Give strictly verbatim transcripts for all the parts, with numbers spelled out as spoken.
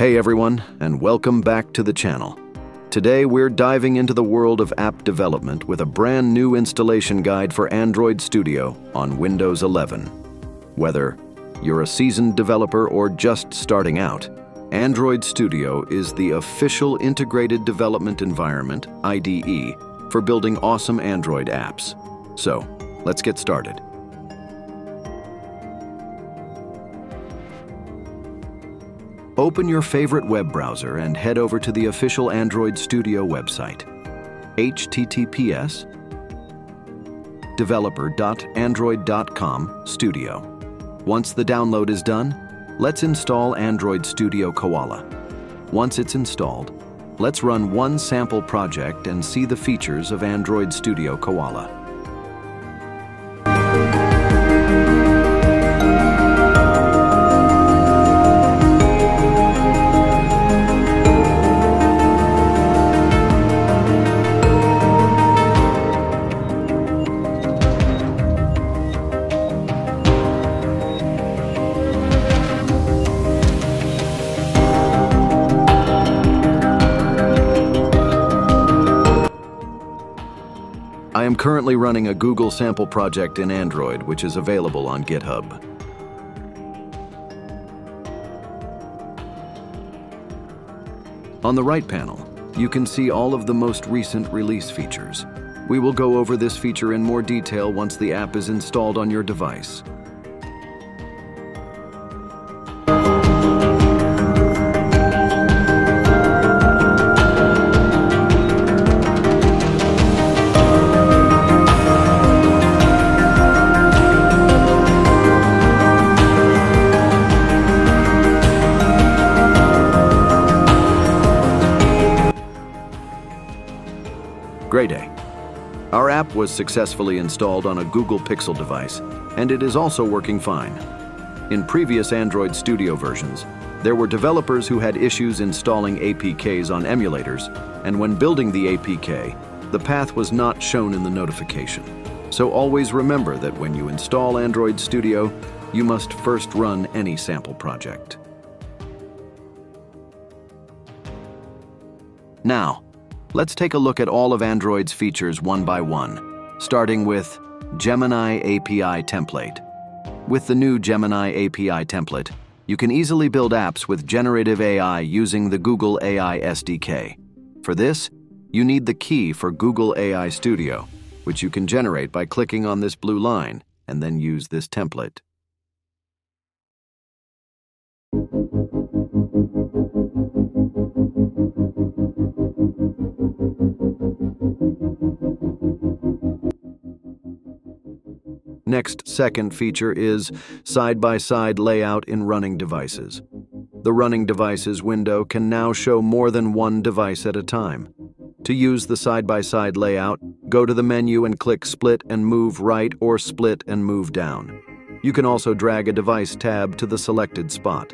Hey everyone, and welcome back to the channel. Today we're diving into the world of app development with a brand new installation guide for Android Studio on Windows eleven. Whether you're a seasoned developer or just starting out, Android Studio is the official integrated development environment, I D E, for building awesome Android apps. So, let's get started. Open your favorite web browser and head over to the official Android Studio website, H T T P S developer dot android dot com slash studio. Once the download is done, let's install Android Studio Koala. Once it's installed, let's run one sample project and see the features of Android Studio Koala. I am currently running a Google sample project in Android, which is available on GitHub. On the right panel, you can see all of the most recent release features. We will go over this feature in more detail once the app is installed on your device. Great day. Our app was successfully installed on a Google Pixel device, and it is also working fine. In previous Android Studio versions, there were developers who had issues installing A P Ks on emulators, and when building the A P K, the path was not shown in the notification. So always remember that when you install Android Studio, you must first run any sample project. Now, let's take a look at all of Android's features one by one, starting with Gemini A P I Template. With the new Gemini A P I Template, you can easily build apps with generative A I using the Google A I S D K. For this, you need the key for Google A I Studio, which you can generate by clicking on this blue line and then use this template. Next second feature is side-by-side layout in running devices. The running devices window can now show more than one device at a time. To use the side-by-side layout, go to the menu and click Split and Move Right or Split and Move Down. You can also drag a device tab to the selected spot.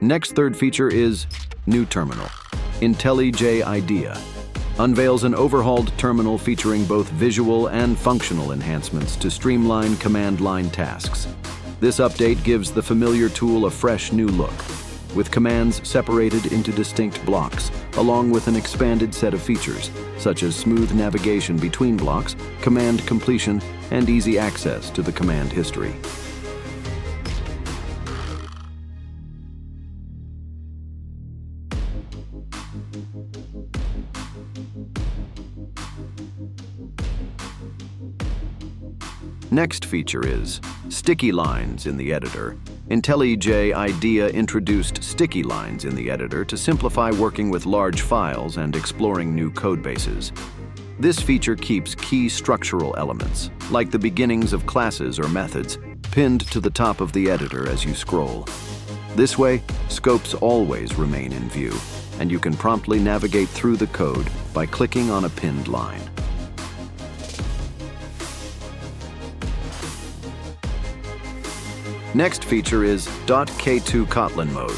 Next third feature is New Terminal. IntelliJ IDEA unveils an overhauled terminal featuring both visual and functional enhancements to streamline command line tasks. This update gives the familiar tool a fresh new look, with commands separated into distinct blocks, along with an expanded set of features, such as smooth navigation between blocks, command completion, and easy access to the command history. Next feature is Sticky Lines in the Editor. IntelliJ IDEA introduced sticky lines in the editor to simplify working with large files and exploring new codebases. This feature keeps key structural elements, like the beginnings of classes or methods, pinned to the top of the editor as you scroll. This way, scopes always remain in view, and you can promptly navigate through the code by clicking on a pinned line. Next feature is K two Kotlin mode.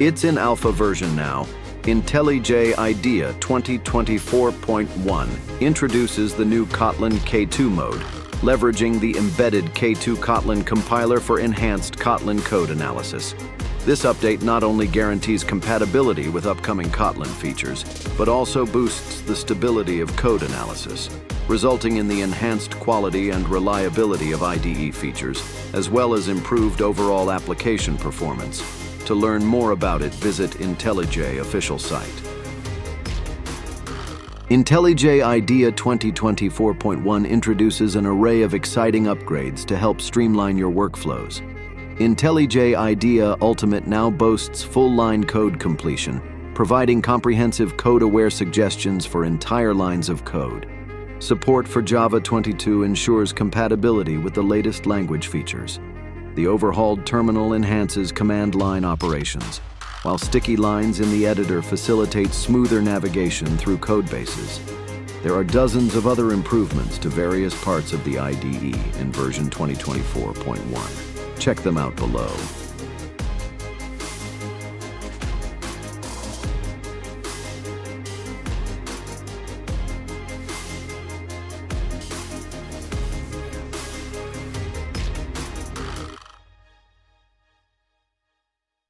It's in alpha version now. IntelliJ IDEA twenty twenty-four point one introduces the new Kotlin K two mode, leveraging the embedded K two Kotlin compiler for enhanced Kotlin code analysis. This update not only guarantees compatibility with upcoming Kotlin features, but also boosts the stability of code analysis, resulting in the enhanced quality and reliability of I D E features, as well as improved overall application performance. To learn more about it, visit IntelliJ official site. IntelliJ IDEA twenty twenty-four point one introduces an array of exciting upgrades to help streamline your workflows. IntelliJ IDEA Ultimate now boasts full-line code completion, providing comprehensive code-aware suggestions for entire lines of code. Support for Java twenty-two ensures compatibility with the latest language features. The overhauled terminal enhances command line operations, while sticky lines in the editor facilitate smoother navigation through codebases. There are dozens of other improvements to various parts of the I D E in version twenty twenty-four point one. Check them out below.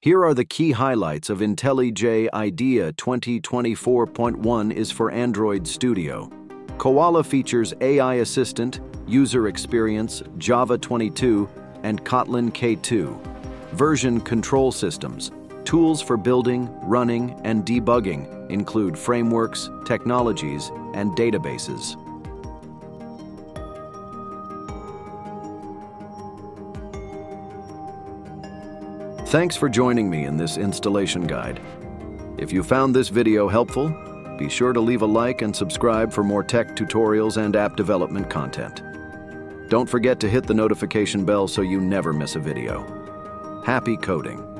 Here are the key highlights of IntelliJ IDEA twenty twenty-four point one is for Android Studio. Koala features A I Assistant, User Experience, Java twenty-two, and Kotlin K two. Version control systems, tools for building, running, and debugging include frameworks, technologies, and databases. Thanks for joining me in this installation guide. If you found this video helpful, be sure to leave a like and subscribe for more tech tutorials and app development content. Don't forget to hit the notification bell so you never miss a video. Happy coding!